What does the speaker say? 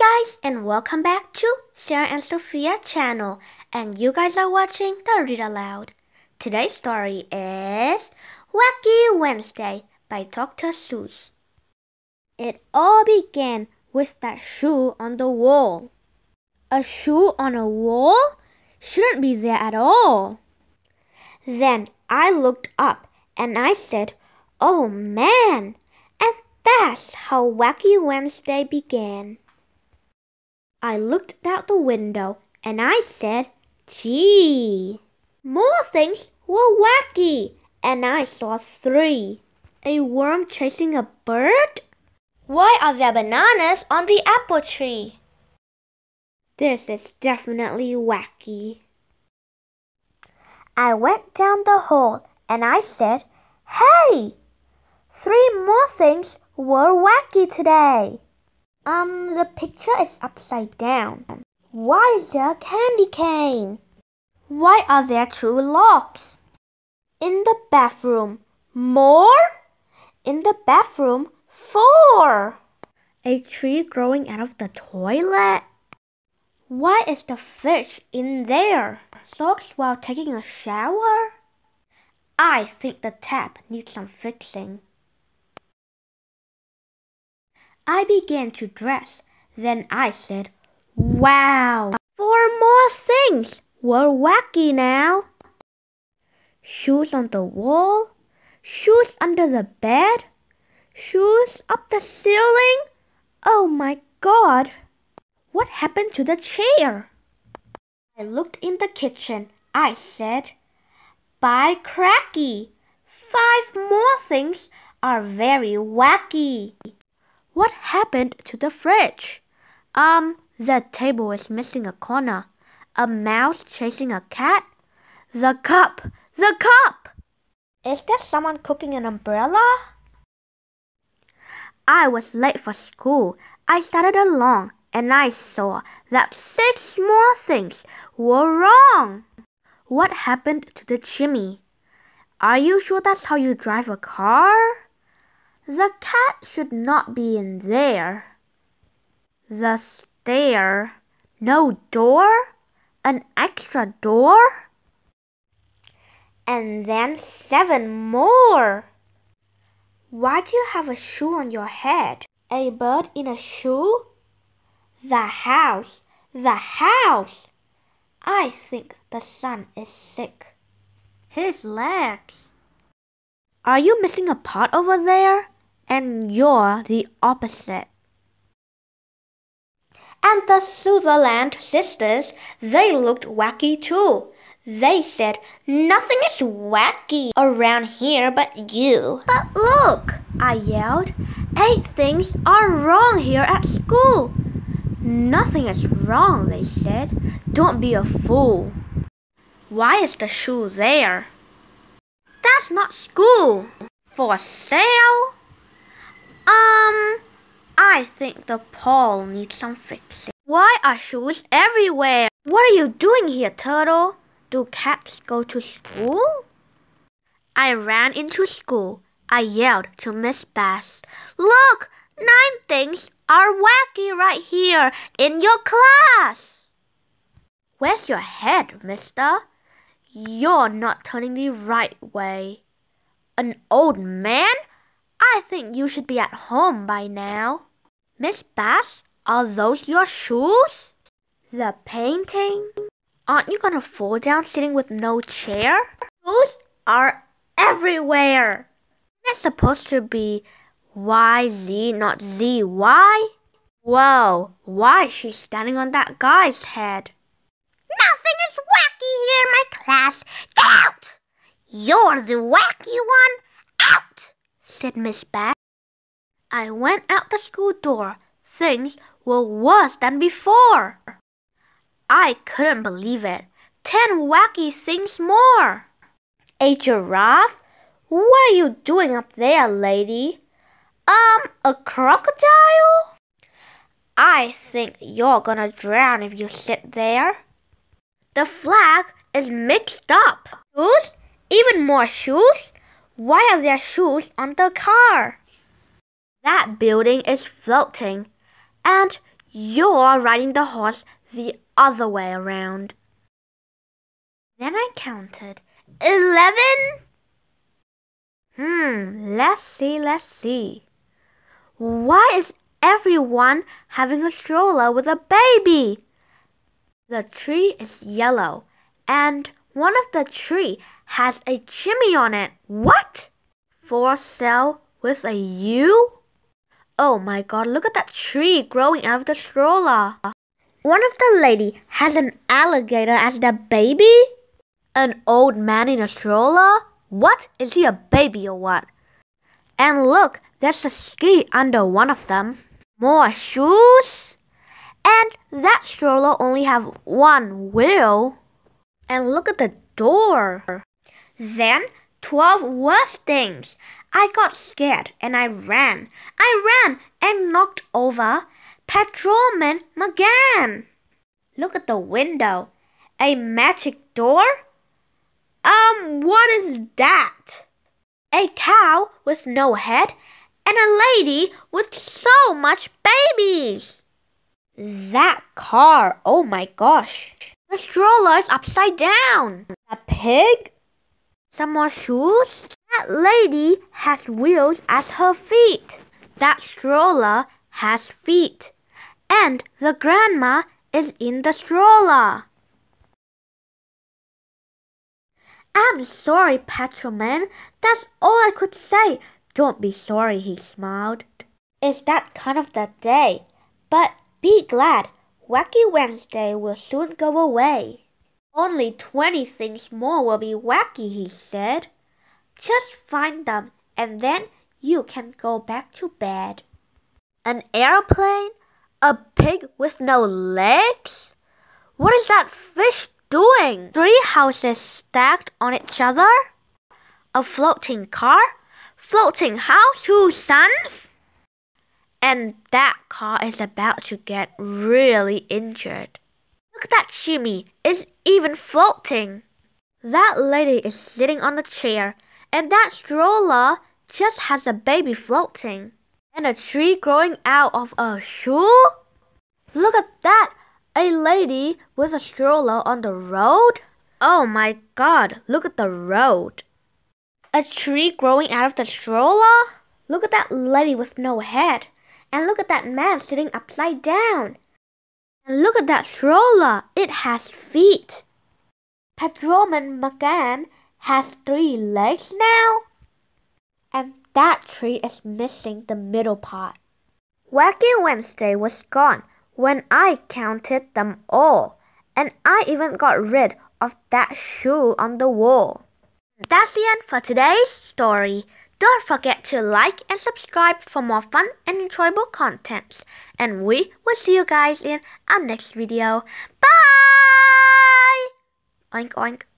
guys, and welcome back to Sarah and Sophia channel, and you guys are watching the Read Aloud. Today's story is Wacky Wednesday by Dr. Seuss. It all began with that shoe on the wall. A shoe on a wall? Shouldn't be there at all. Then I looked up and I said, "Oh man!" And that's how Wacky Wednesday began. I looked out the window and I said, "Gee!" More things were wacky, and I saw three. A worm chasing a bird? Why are there bananas on the apple tree? This is definitely wacky. I went down the hall and I said, "Hey! Three more things were wacky today. The picture is upside down. Why is there a candy cane? Why are there two locks? In the bathroom, more? In the bathroom, four. A tree growing out of the toilet? Why is the fish in there? Socks while taking a shower? I think the tap needs some fixing." I began to dress. Then I said, "Wow! Four more things! We're wacky now. Shoes on the wall, shoes under the bed, shoes up the ceiling. Oh my god! What happened to the chair?" I looked in the kitchen. I said, "By cracky! Five more things are very wacky." What happened to the fridge? The table is missing a corner. A mouse chasing a cat? The cup! Is there someone cooking an umbrella? I was late for school. I started along and I saw that six more things were wrong. What happened to the chimney? Are you sure that's how you drive a car? The cat should not be in there. The stair. No door? An extra door? And then seven more. Why do you have a shoe on your head? A bird in a shoe? The house. I think the sun is sick. His legs. Are you missing a pot over there? And you're the opposite. And the Sutherland sisters, they looked wacky too. They said, "Nothing is wacky around here but you." "But look," I yelled, "eight things are wrong here at school." "Nothing is wrong," they said. "Don't be a fool." "Why is the shoe there?" "That's not school." "For sale?" I think the pole needs some fixing. Why are shoes everywhere? What are you doing here, turtle? Do cats go to school? I ran into school. I yelled to Miss Bass, "Look, nine things are wacky right here in your class." "Where's your head, mister? You're not turning the right way." "An old man? I think you should be at home by now." "Miss Bass, are those your shoes?" "The painting? Aren't you gonna fall down sitting with no chair?" "Shoes are everywhere. It's supposed to be YZ, not ZY. Whoa, why is she standing on that guy's head?" "Nothing is wacky here in my class. Get out! You're the wacky one. Out!" said Miss Bass. I went out the school door. Things were worse than before. I couldn't believe it. 10 wacky things more. A giraffe? "What are you doing up there, lady?" A crocodile? "I think you're gonna drown if you sit there." The flag is mixed up. Shoes? Even more shoes? Why are there shoes on the car? That building is floating. And You're riding the horse the other way around. Then I counted 11. Let's see. Why is everyone having a stroller with a baby? The tree is yellow, and one of the tree has a chimney on it. What? For sale with a U? Oh my god, look at that tree growing out of the stroller. One of the lady has an alligator as the baby? An old man in a stroller? What? Is he a baby or what? And look, there's a ski under one of them. More shoes? And that stroller only have one wheel. And look at the door. Then 12 worse things. I got scared and I ran. I ran and knocked over Patrolman McGann. Look at the window. A magic door? What is that? A cow with no head and a lady with so much babies. That car, oh my gosh. The stroller is upside down. A pig? Some more shoes? That lady has wheels as her feet. That stroller has feet. And the grandma is in the stroller. I'm sorry, Patrolman. That's all I could say. Don't be sorry, he smiled. It's that kind of the day. But be glad, Wacky Wednesday will soon go away. Only 20 things more will be wacky, he said. Just find them, and then you can go back to bed. An airplane? A pig with no legs? What is that fish doing? 3 houses stacked on each other? A floating car? Floating house? 2 suns? And that car is about to get really injured. Look at that chimney. It's even floating. That lady is sitting on the chair, and that stroller just has a baby floating. And a tree growing out of a shoe? Look at that! A lady with a stroller on the road? Oh my god, look at the road. A tree growing out of the stroller? Look at that lady with no head. And look at that man sitting upside down. And look at that stroller. It has feet. Patrolman McGann has 3 legs now. And that tree is missing the middle part. Wacky Wednesday was gone when I counted them all. And I even got rid of that shoe on the wall. That's the end for today's story. Don't forget to like and subscribe for more fun and enjoyable contents. And we will see you guys in our next video. Bye! Oink oink.